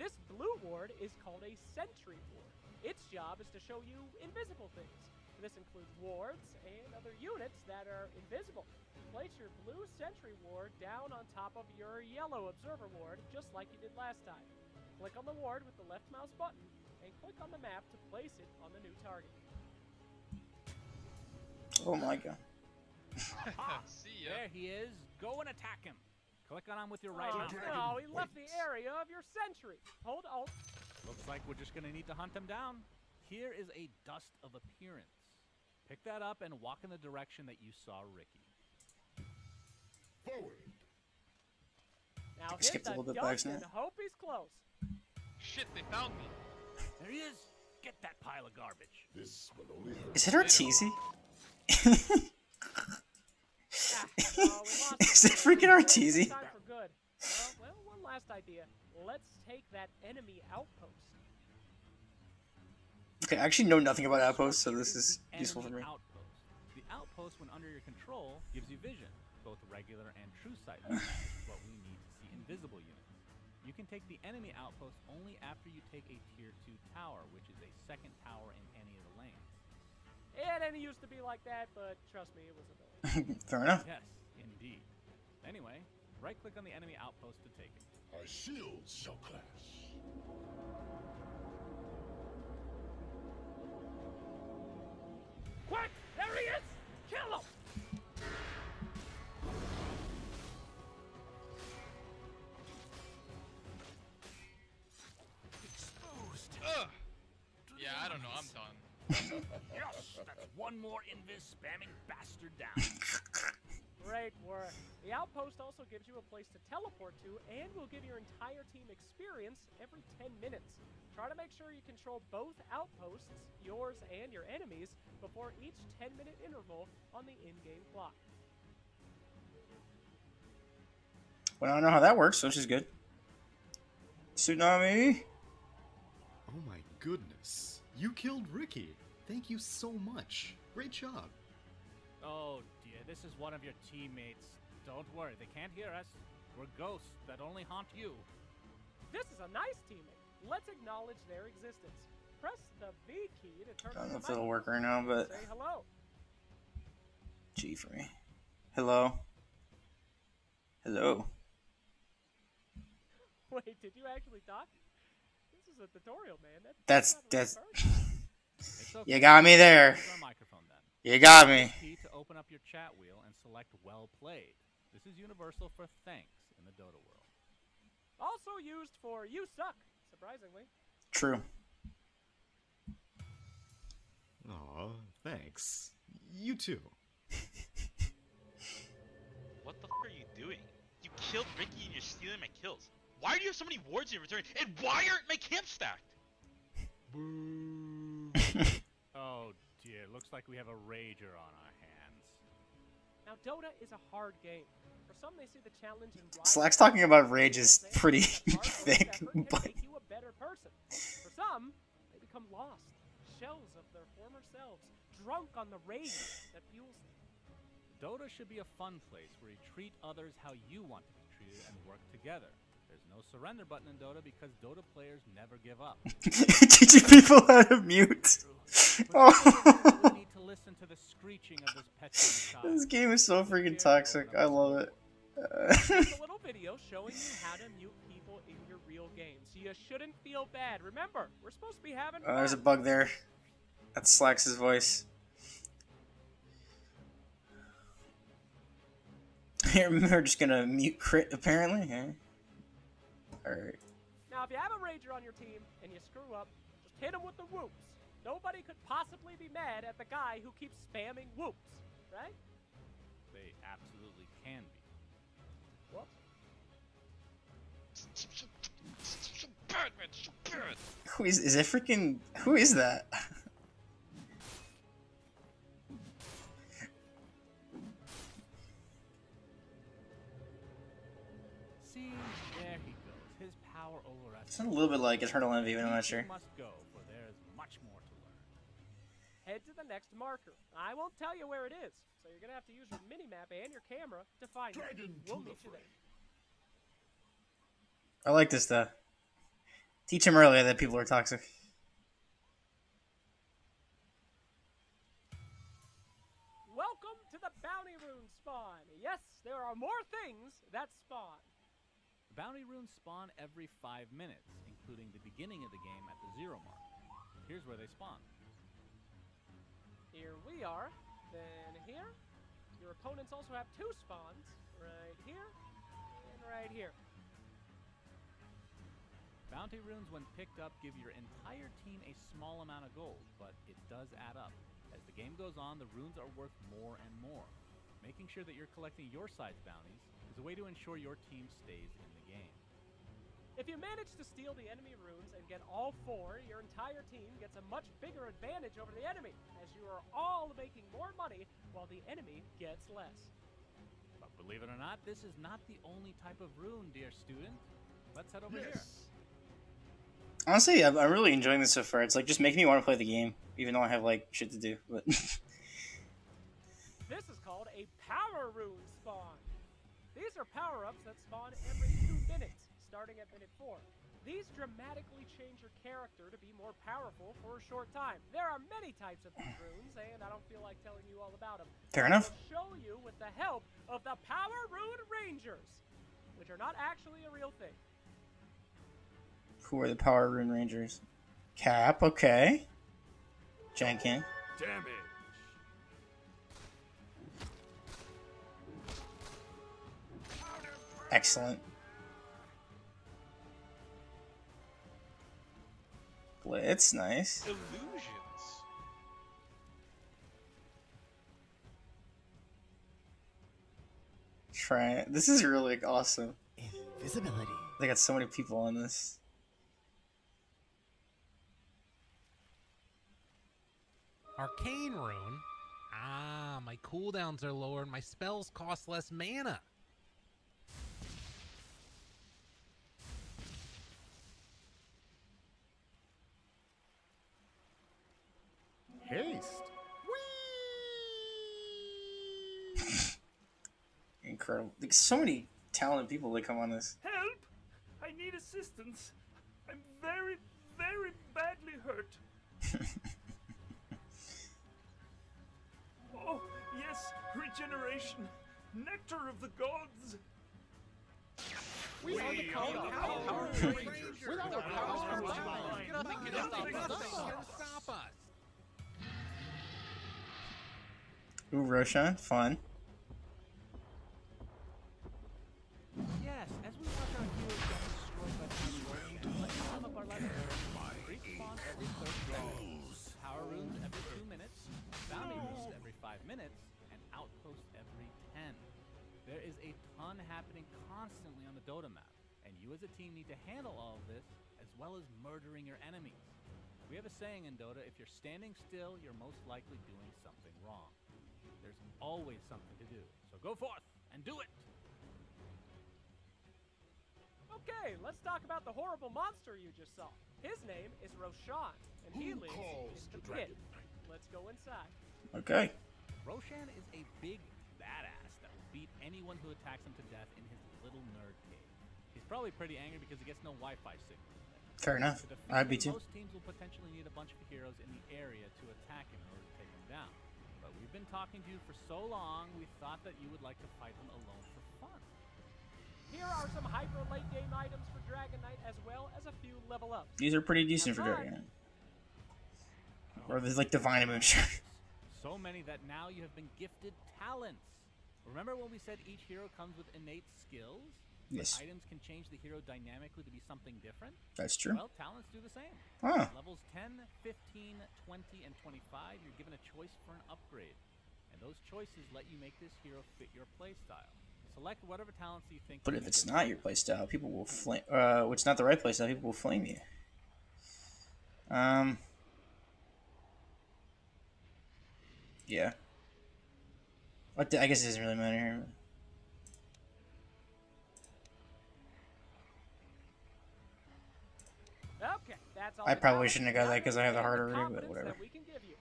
This blue ward is called a sentry ward. Its job is to show you invisible things. This includes wards and other units that are invisible. Place your blue sentry ward down on top of your yellow observer ward, just like you did last time. Click on the ward with the left mouse button and click on the map to place it on the new target. Oh my god. See ya. There he is. Go and attack him. Click on him with your right mouse. No, he left the area of your sentry. Hold alt. Looks like we're just gonna need to hunt him down. Here is a dust of appearance. Pick that up and walk in the direction that you saw Ricky. Forward. Now hit the dust and hope he's close. Shit, they found me. There he is. Get that pile of garbage. This will only hurt. Is it Arteezy? Is it freaking Arteezy? Well, one last idea. Let's take that enemy outpost. Okay, I actually know nothing about outposts, so this is useful for me. Outpost. The outpost, when under your control, gives you vision, both regular and true sight. What we need to see invisible units. You can take the enemy outpost only after you take a tier 2 tower, which is a second tower in any of the lanes. It didn't used to be like that, but trust me, it was a bit. Fair enough. Yes, indeed. Anyway, right-click on the enemy outpost to take it. Our shields shall clash. Quick! There he is! Kill him! Exposed. Ugh. Yeah, I don't know. I'm done. Yes, that's one more invis spamming bastard down. Great work. The outpost also gives you a place to teleport to and will give your entire team experience every 10 minutes. Try to make sure you control both outposts, yours and your enemies, before each 10-minute interval on the in-game clock. Well, I don't know how that works, so this is good. Tsunami! Oh my goodness. You killed Ricky. Thank you so much. Great job. Oh dear, this is one of your teammates. Don't worry, they can't hear us. We're ghosts that only haunt you. This is a nice teammate. Let's acknowledge their existence. Press the V key to turn on the mic. I don't know if it'll work right now, but... Say hello. G for me. Hello. Hello. Wait, did you actually talk? This is a tutorial, man. That's... Okay. You got me there. You got me. Key to open up your chat wheel and select well played. This is universal for thanks in the Dota world. Also used for you suck, surprisingly. True. Aw, thanks. You too. What the f*** are you doing? You killed Ricky and you're stealing my kills. Why do you have so many wards in return? And why aren't my camps stacked? Boo. Oh, yeah, it looks like we have a rager on our hands. Now, Dota is a hard game. For some, they see the challenge in Slacks talking about rage is pretty thick, but... Make you a better person. For some, they become lost, shells of their former selves, drunk on the rage that fuels them. Dota should be a fun place where you treat others how you want to be treated and work together. There's no surrender button in Dota because Dota players never give up. Teaching people how to mute. Oh. Need to listen to the screeching of this pet. This game is so freaking toxic. I love it. A little video showing you how to mute people in your real game, so you shouldn't feel bad. Remember, we're supposed to be having fun. There's a bug there. That's Slacks' voice. We're just gonna mute Crit apparently. Yeah. Alright. Now, if you have a rager on your team and you screw up, just hit him with the whoops. Nobody could possibly be mad at the guy who keeps spamming whoops, right? They absolutely can be. What? Who is it freaking... Who is that? See, there he goes. His power over us. It's a little bit like Eternal Envy, but I'm not sure. Must go, for there is much more to learn. Head to the next marker. I won't tell you where it is, so you're gonna have to use your minimap and your camera to find it. We'll meet you there. I like this stuff. Teach him earlier that people are toxic. Welcome to the Bounty Rune spawn. Yes, there are more things that spawn. Bounty runes spawn every 5 minutes, including the beginning of the game at the 0 mark. Here's where they spawn. Here we are, then here. Your opponents also have 2 spawns, right here and right here. Bounty runes, when picked up, give your entire team a small amount of gold, but it does add up. As the game goes on, the runes are worth more and more. Making sure that you're collecting your side's bounties is a way to ensure your team stays in the game. If you manage to steal the enemy runes and get all four, your entire team gets a much bigger advantage over the enemy, as you are all making more money while the enemy gets less. But believe it or not, this is not the only type of rune, dear student. Let's head over here. Honestly, I'm really enjoying this so far. It's like just making me want to play the game, even though I have like shit to do. But this is called a power rune spawn. These are power-ups that spawn every 2 minutes. Starting at minute 4. These dramatically change your character to be more powerful for a short time. There are many types of these runes, and I don't feel like telling you all about them. Fair enough. I'll show you with the help of the Power Rune Rangers, which are not actually a real thing. Who are the Power Rune Rangers? Cap, okay. Jenkin. Damn it. Excellent. It's nice. Illusions. Try it. This is really awesome. Invisibility. They got so many people on this. Arcane Rune. Ah, my cooldowns are lower and my spells cost less mana. Haste. Whee! Incredible. There's so many talented people that come on this. Help! I need assistance. I'm very, very badly hurt. Oh, yes, regeneration. Nectar of the gods. We are the Power Rangers. We're the Power Rangers. Nothing can stop us. Ooh, Roshan, fun. Yes, as we watch our heroes get destroyed by the enemy, sum up our lives. Respawns every 30 seconds, power runes every 2 minutes, bounty runes every 5 minutes, and outposts every 10. There is a ton happening constantly on the Dota map, and you as a team need to handle all of this, as well as murdering your enemies. We have a saying in Dota, if you're standing still, you're most likely doing something wrong. There's always something to do, so go forth and do it. Okay, let's talk about the horrible monster you just saw. His name is Roshan, and he lives in the pit. Let's go inside. Okay. Roshan is a big badass that will beat anyone who attacks him to death in his little nerd cave. He's probably pretty angry because he gets no Wi-Fi signal. Fair enough. I'd be too. Most teams will potentially need a bunch of heroes in the area to attack him in order to take him down. But we've been talking to you for so long, we thought that you would like to fight them alone for fun. Here are some hyper late game items for Dragon Knight, as well as a few level ups. These are pretty decent for Dragon Knight. Or there's like Divine Moonshot. So many that now you have been gifted talents. Remember when we said each hero comes with innate skills? Yes. Items can change the hero dynamically to be something different. That's true. Well, talents do the same. Ah. Levels 10, 15, 20, and 25, you're given a choice for an upgrade. And those choices let you make this hero fit your playstyle. Select whatever talents you think... But if it's not your playstyle, people will flame... it's not the right playstyle, people will flame you. Yeah. I guess it doesn't really matter here. Okay, that's all. I probably shouldn't have got that because I have the harder room, but whatever. We can give you.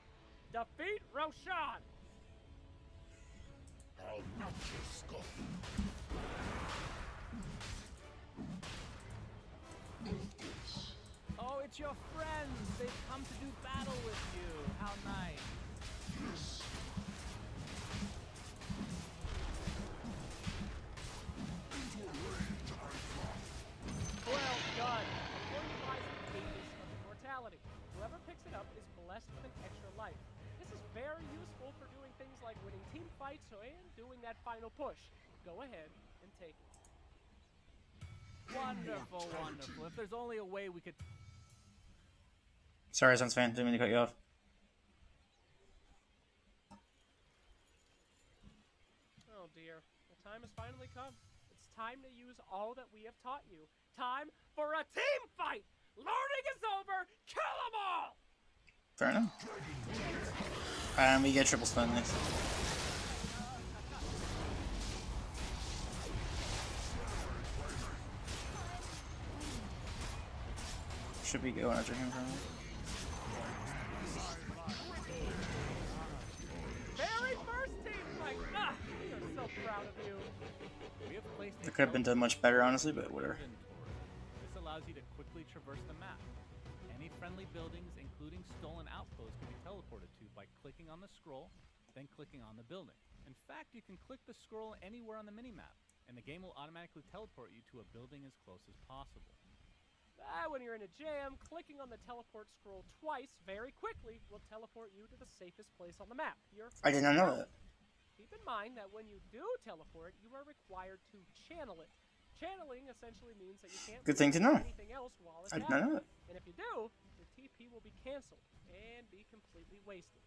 Defeat Roshan. I'll knock your skull. Oh, it's your friends. They've come to do battle with you. How nice. Yes. Well done. Whoever picks it up is blessed with an extra life. This is very useful for doing things like winning team fights and doing that final push. Go ahead and take it. Wonderful, wonderful. If there's only a way we could... Sorry, SunsFan, didn't mean to cut you off. Oh dear, the time has finally come. It's time to use all that we have taught you. Time for a team fight! Learning is over, kill them all! Fair enough. We get triple stun next. Should be going after him probably. Very first team fight! Ah, we are so proud of you. We have placed it could have been done much better honestly, but whatever. This allows you to quickly traverse the map. Any friendly buildings, including stolen outposts, can be teleported to by clicking on the scroll, then clicking on the building. In fact, you can click the scroll anywhere on the minimap, and the game will automatically teleport you to a building as close as possible. When you're in a jam, clicking on the teleport scroll twice very quickly will teleport you to the safest place on the map. I did not know that. Keep in mind that when you do teleport, you are required to channel it. Channeling essentially means that you can't do anything else while it's happening. And if you do, your TP will be cancelled and be completely wasted.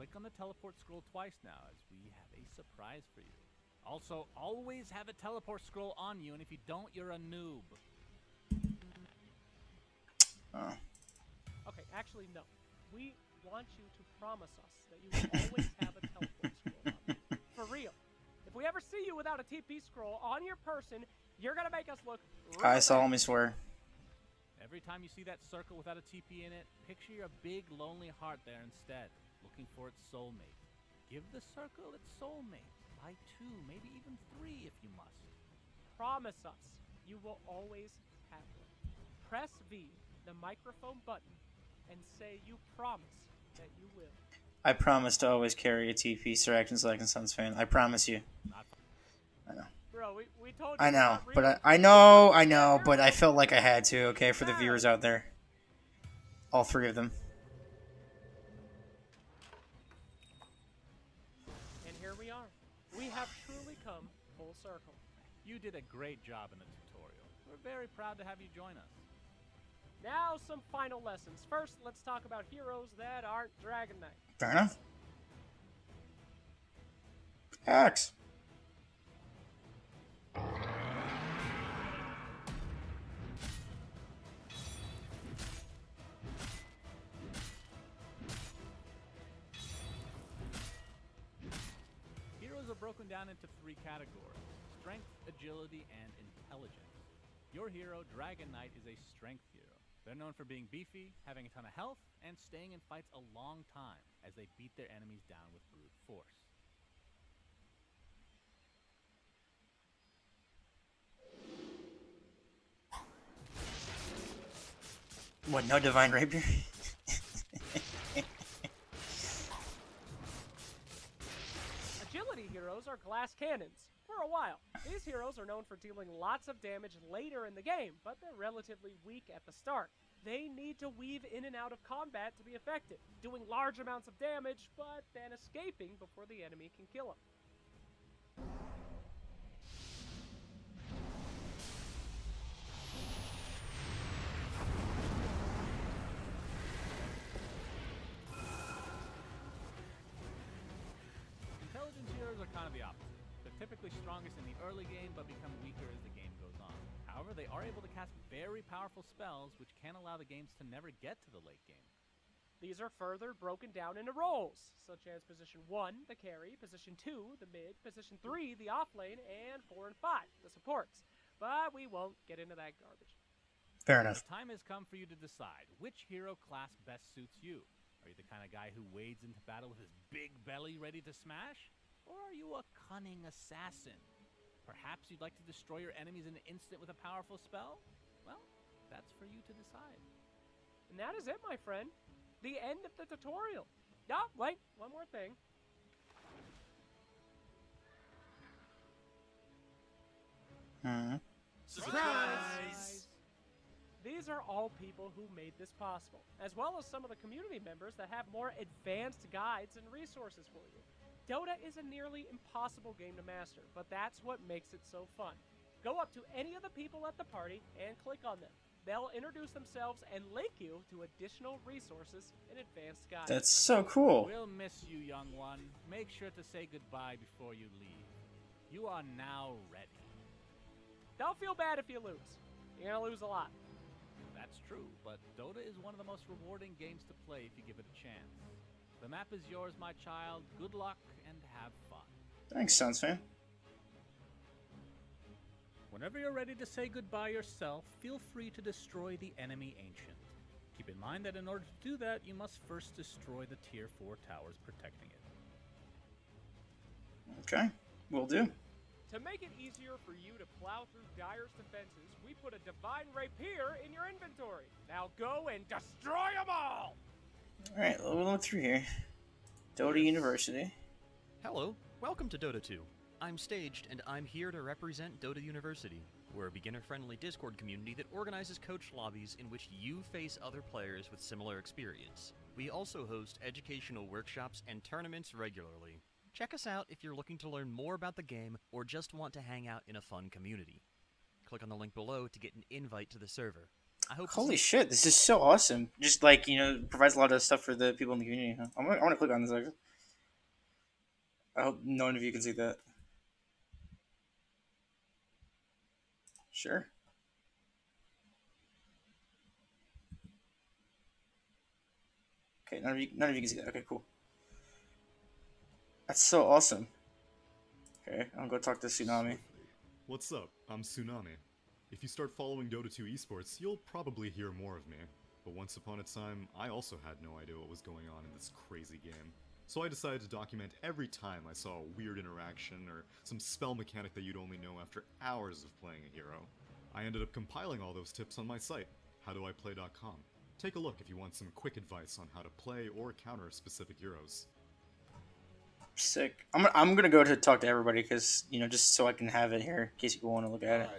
Click on the teleport scroll twice now, as we have a surprise for you. Also, always have a teleport scroll on you, and if you don't, you're a noob. Oh. Okay, actually, no. We want you to promise us that you will always have a teleport scroll on you. For real. If we ever see you without a TP scroll on your person, you're gonna make us look real. I solemnly swear. Every time you see that circle without a TP in it, picture your big lonely heart there instead, looking for its soulmate. Give the circle its soulmate by 2, maybe even 3 if you must. Promise us you will always have it. Press V, the microphone button, and say you promise that you will. I promise to always carry a TP, Sir Action Slacks and SunsFan. I promise you. I know. Bro, we told you. I know, but I know, but I felt like I had to, okay, for the viewers out there. All 3 of them. And here we are. We have truly come full circle. You did a great job in the tutorial. We're very proud to have you join us. Now, some final lessons. First, let's talk about heroes that aren't Dragon Knight. Fair enough. Axe. Heroes are broken down into 3 categories: strength, agility, and intelligence. Your hero, Dragon Knight, is a strength hero. They're known for being beefy, having a ton of health, and staying in fights a long time as they beat their enemies down with brute force. What, no Divine Rapier? Agility heroes are glass cannons. For a while, these heroes are known for dealing lots of damage later in the game, but they're relatively weak at the start. They need to weave in and out of combat to be effective, doing large amounts of damage, but then escaping before the enemy can kill them. Intelligence heroes are kind of the opposite. Typically strongest in the early game, but become weaker as the game goes on. However, they are able to cast very powerful spells, which can allow the games to never get to the late game. These are further broken down into roles, such as position 1, the carry, position 2, the mid, position 3, the off lane, and 4 and 5, the supports. But we won't get into that garbage. Fair enough. The time has come for you to decide which hero class best suits you. Are you the kind of guy who wades into battle with his big belly ready to smash? Or are you a cunning assassin? Perhaps you'd like to destroy your enemies in an instant with a powerful spell? Well, that's for you to decide. And that is it, my friend. The end of the tutorial. Oh, wait, one more thing. Surprise! These are all people who made this possible, as well as some of the community members that have more advanced guides and resources for you. Dota is a nearly impossible game to master, but that's what makes it so fun. Go up to any of the people at the party and click on them. They'll introduce themselves and link you to additional resources and advanced guides. That's so cool. We'll miss you, young one. Make sure to say goodbye before you leave. You are now ready. Don't feel bad if you lose. You're going to lose a lot. That's true, but Dota is one of the most rewarding games to play if you give it a chance. The map is yours, my child. Good luck and have fun. Thanks, SunsFan. Whenever you're ready to say goodbye yourself, feel free to destroy the enemy ancient. Keep in mind that in order to do that, you must first destroy the tier 4 towers protecting it. Okay, will do. To make it easier for you to plow through Dire's defenses, we put a Divine Rapier in your inventory. Now go and destroy them all! Alright, we'll look through here. Dota University. Hello, welcome to Dota 2. I'm Staged, and I'm here to represent Dota University. We're a beginner-friendly Discord community that organizes coach lobbies in which you face other players with similar experience. We also host educational workshops and tournaments regularly. Check us out if you're looking to learn more about the game or just want to hang out in a fun community. Click on the link below to get an invite to the server. I hope Holy shit, this is so awesome. Just like, you know, provides a lot of stuff for the people in the community. Huh? I want to click on this. Actually. I hope no one of you can see that. Sure. Okay, none of you can see that. Okay, cool. That's so awesome. Okay, I'm gonna go talk to Tsunami. What's up? I'm Tsunami. If you start following Dota 2 esports, you'll probably hear more of me. But once upon a time, I also had no idea what was going on in this crazy game. So I decided to document every time I saw a weird interaction or some spell mechanic that you'd only know after hours of playing a hero. I ended up compiling all those tips on my site, howdoiplay.com. Take a look if you want some quick advice on how to play or counter specific heroes. Sick. I'm gonna go to talk to everybody because, you know, just so I can have it here in case you want to look at it.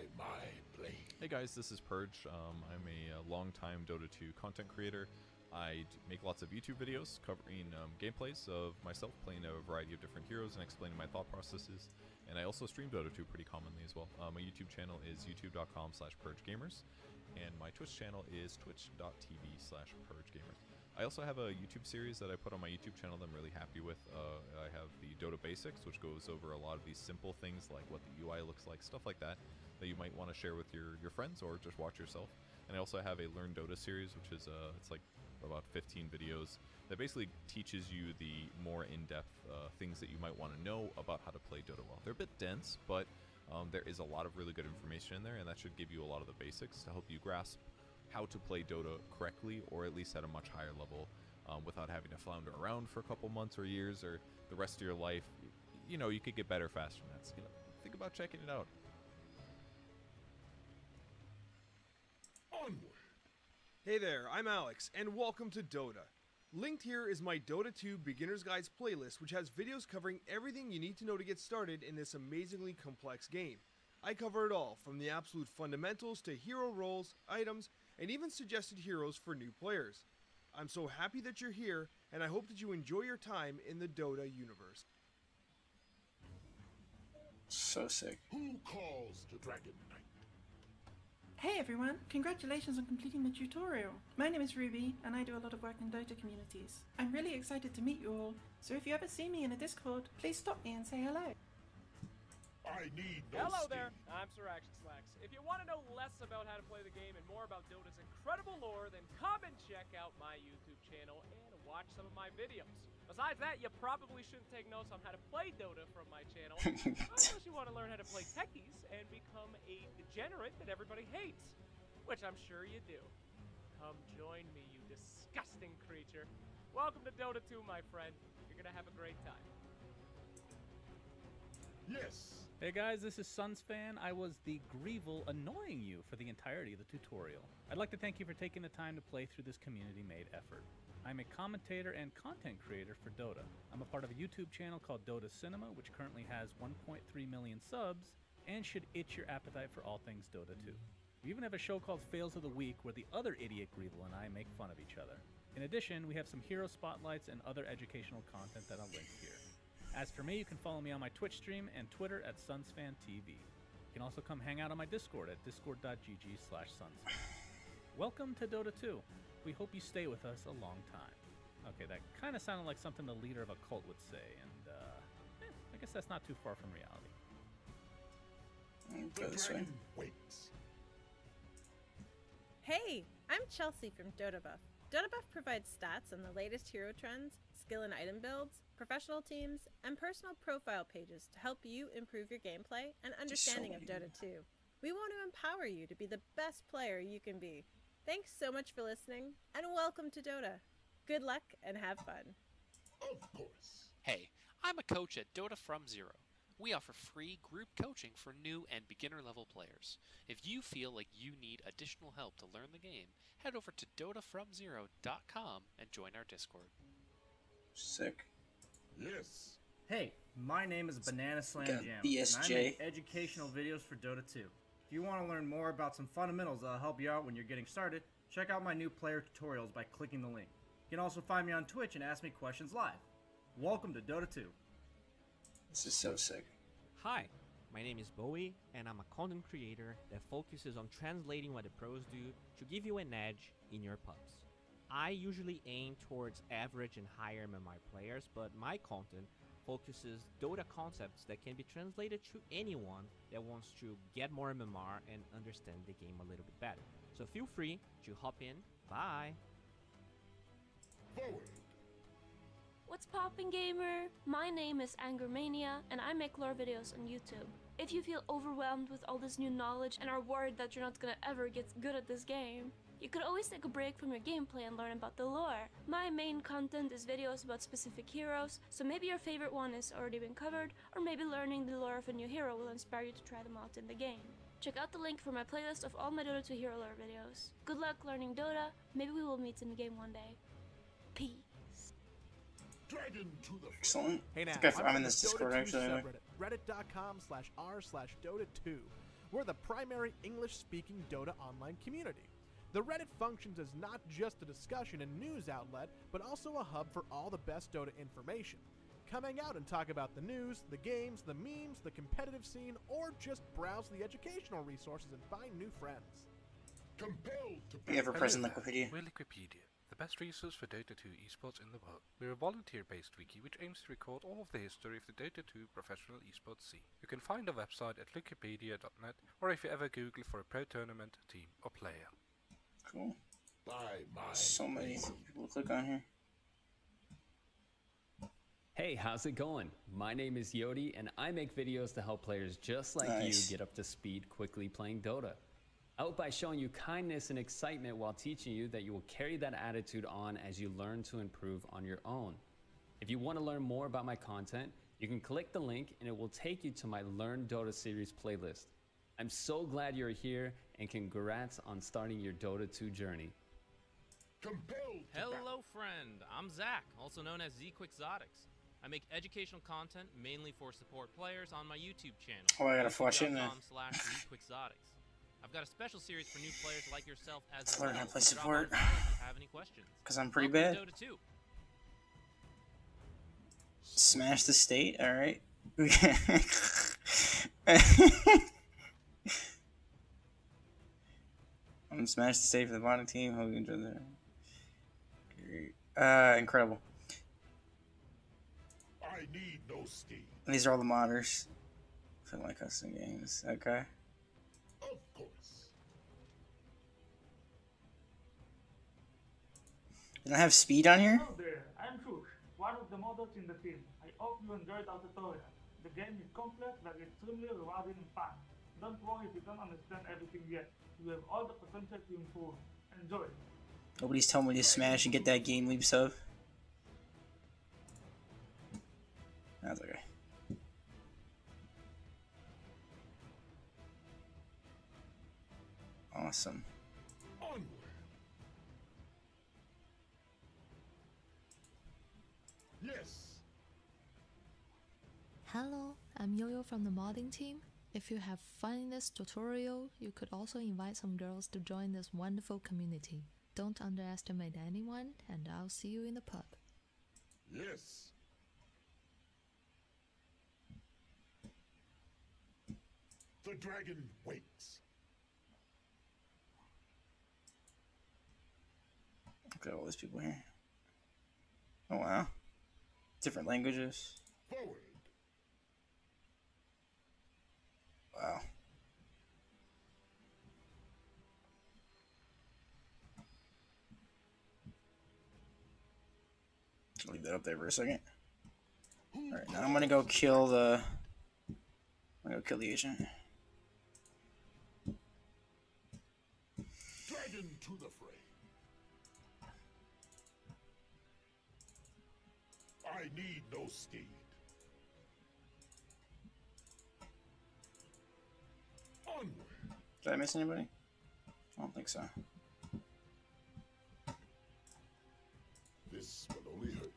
Hey guys, this is Purge. I'm a long-time Dota 2 content creator. I make lots of YouTube videos covering gameplays of myself playing a variety of different heroes and explaining my thought processes. And I also stream Dota 2 pretty commonly as well. My YouTube channel is youtube.com/purgegamers. And my Twitch channel is twitch.tv/purgegamers. I also have a YouTube series that I put on my YouTube channel that I'm really happy with. I have the Dota Basics, which goes over a lot of these simple things like what the UI looks like, stuff like that, that you might want to share with your friends or just watch yourself. And I also have a Learn Dota series, which is it's like about 15 videos that basically teaches you the more in-depth things that you might want to know about how to play Dota well. They're a bit dense, but there is a lot of really good information in there, and that should give you a lot of the basics to help you grasp how to play Dota correctly, or at least at a much higher level, without having to flounder around for a couple months or years or the rest of your life. You know, you could get better faster than that. So, you know, think about checking it out. Onward. Hey there, I'm Alex, and welcome to Dota. Linked here is my Dota 2 Beginner's Guides playlist, which has videos covering everything you need to know to get started in this amazingly complex game. I cover it all, from the absolute fundamentals to hero roles, items, and even suggested heroes for new players. I'm so happy that you're here, and I hope that you enjoy your time in the Dota universe. So sick. Who calls the Dragon Knight? Hey everyone, congratulations on completing the tutorial. My name is Ruby, and I do a lot of work in Dota communities. I'm really excited to meet you all, so if you ever see me in a Discord, please stop me and say hello. I need no Hello there, I'm Sir Action Slacks. If you want to know less about how to play the game and more about Dota's incredible lore, then come and check out my YouTube channel and watch some of my videos. Besides that, you probably shouldn't take notes on how to play Dota from my channel, unless you want to learn how to play techies and become a degenerate that everybody hates, which I'm sure you do. Come join me, you disgusting creature. Welcome to Dota 2, my friend. You're gonna have a great time. Yes! Hey guys, this is SunsFan. I was the Greevil annoying you for the entirety of the tutorial. I'd like to thank you for taking the time to play through this community-made effort. I'm a commentator and content creator for Dota. I'm a part of a YouTube channel called Dota Cinema, which currently has 1.3 million subs and should itch your appetite for all things Dota 2. We even have a show called Fails of the Week where the other idiot Greevil and I make fun of each other. In addition, we have some hero spotlights and other educational content that I'll link here. As for me, you can follow me on my Twitch stream and Twitter at SunsFanTV. can also come hang out on my Discord at discord.gg/sunsfan. Welcome to Dota 2. We hope you stay with us a long time. Okay, that kind of sounded like something the leader of a cult would say, and I guess that's not too far from reality. Wait. Hey, I'm Chelsea from DotaBuff. DotaBuff provides stats on the latest hero trends, skill and item builds, professional teams, and personal profile pages to help you improve your gameplay and understanding of Dota 2. We want to empower you to be the best player you can be. Thanks so much for listening, and welcome to Dota. Good luck and have fun. Of course. Hey, I'm a coach at Dota From Zero. We offer free group coaching for new and beginner-level players. If you feel like you need additional help to learn the game, head over to dotafromzero.com and join our Discord. Sick. Yes. Hey, my name is Banana Slam Jam, and I make educational videos for Dota 2. If you want to learn more about some fundamentals that'll help you out when you're getting started, check out my new player tutorials by clicking the link. You can also find me on Twitch and ask me questions live. Welcome to Dota 2. This is so sick. Hi, my name is Bowie, and I'm a content creator that focuses on translating what the pros do to give you an edge in your pubs. I usually aim towards average and higher MMR players, but my content focuses Dota concepts that can be translated to anyone that wants to get more MMR and understand the game a little bit better. So feel free to hop in. Bye! Forward. What's poppin', gamer? My name is Angermania, and I make lore videos on YouTube. If you feel overwhelmed with all this new knowledge and are worried that you're not gonna ever get good at this game, you could always take a break from your gameplay and learn about the lore. My main content is videos about specific heroes, so maybe your favorite one has already been covered, or maybe learning the lore of a new hero will inspire you to try them out in the game. Check out the link for my playlist of all my Dota 2 hero lore videos. Good luck learning Dota, maybe we will meet in the game one day. Peace. Dragon to the Excellent. Hey now, I'm in this Discord actually. Subreddit, reddit.com/r/Dota2. We're the primary English-speaking Dota online community. The Reddit functions as not just a discussion and news outlet, but also a hub for all the best Dota information. Come hang out and talk about the news, the games, the memes, the competitive scene, or just browse the educational resources and find new friends. Compelled to be ever-present Liquipedia. We're Liquipedia, the best resource for Dota 2 esports in the world. We're a volunteer-based wiki which aims to record all of the history of the Dota 2 professional esports scene. You can find our website at liquipedia.net, or if you ever Google for a pro tournament, team, or player. Cool. So many people click on here. Hey, how's it going? My name is Yodi, and I make videos to help players just like you get up to speed quickly playing Dota. I hope by showing you kindness and excitement while teaching you that you will carry that attitude on as you learn to improve on your own. If you want to learn more about my content, you can click the link and it will take you to my Learn Dota series playlist. I'm so glad you're here, and congrats on starting your Dota 2 journey. Hello friend, I'm Zach, also known as ZQuixotics. I make educational content mainly for support players on my YouTube channel. Oh, I gotta flush in there. I've got a special series for new players like yourself as well. Learn how to play support. If you have any questions, because I'm pretty bad. Dota 2. Smash the state. All right. I'm smash the state for the bottom team. Hope you enjoy that. Great. Incredible. I need no steam. These are all the modders for my custom games. Okay. Of course. Did I have speed on here? Hello there, I'm Chush, one of the modders in the team. I hope you enjoyed our tutorial. The game is complex but extremely rewarding and fun. Don't worry if you don't understand everything yet. You have all the potential to improve. Enjoy. Nobody's telling me to smash and get that game leap sub. That's okay. Awesome. Onward. Yes. Hello, I'm Yoyo from the modding team. If you have fun in this tutorial, you could also invite some girls to join this wonderful community. Don't underestimate anyone, and I'll see you in the pub. Yes. The dragon waits. Look at all these people here. Oh wow. Different languages. Forward. Wow. I'll leave that up there for a second. Alright, now I'm gonna go kill the agent. Dragon to the fray. I need no steed. Onward. Did I miss anybody? I don't think so. This will only hurt.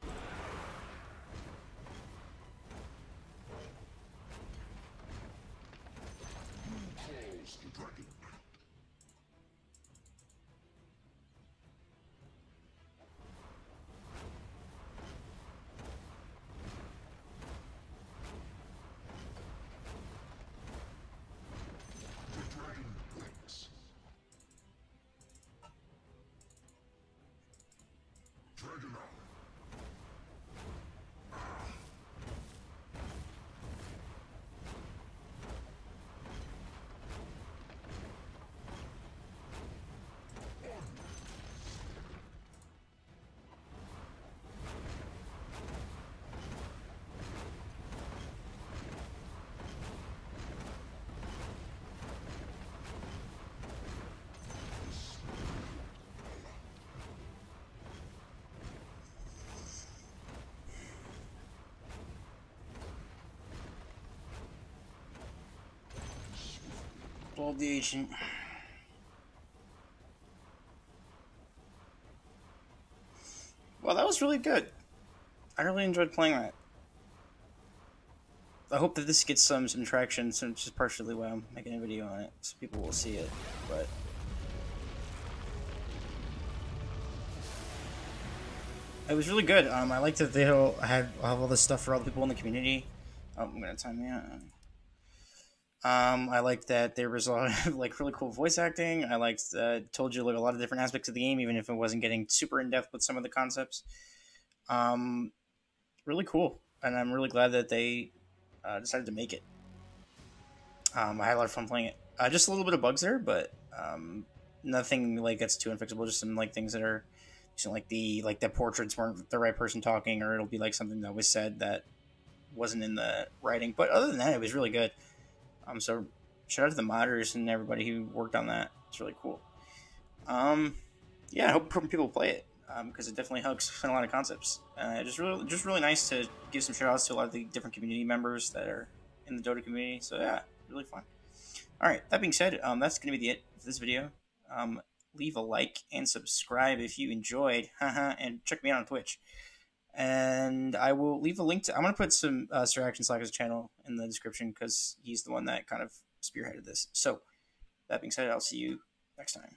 Hold the agent. Well, that was really good. I really enjoyed playing that. I hope that this gets some traction, so it's just partially why I'm making a video on it, so people will see it, but... It was really good. I like that they'll have all this stuff for all the people in the community. Oh, I'm gonna time me out. I liked that there was a lot of really cool voice acting. I liked told you a lot of different aspects of the game, even if it wasn't getting super in depth with some of the concepts. Really cool, and I'm really glad that they decided to make it. I had a lot of fun playing it. Just a little bit of bugs there, but nothing that's too unfixable. Just some things that are the portraits weren't the right person talking, or it'll be something that was said that wasn't in the writing. But other than that, it was really good. So shout out to the modders and everybody who worked on that. It's really cool. Yeah, I hope people play it because it definitely hugs a lot of concepts. Just really nice to give some shout outs to a lot of the different community members that are in the Dota community. So yeah, really fun. All right, that being said, that's going to be it for this video. Leave a like and subscribe if you enjoyed, and check me out on Twitch. And I will leave a link to... I'm going to put some Sir Action Slacks' channel in the description because he's the one that kind of spearheaded this. So, that being said, I'll see you next time.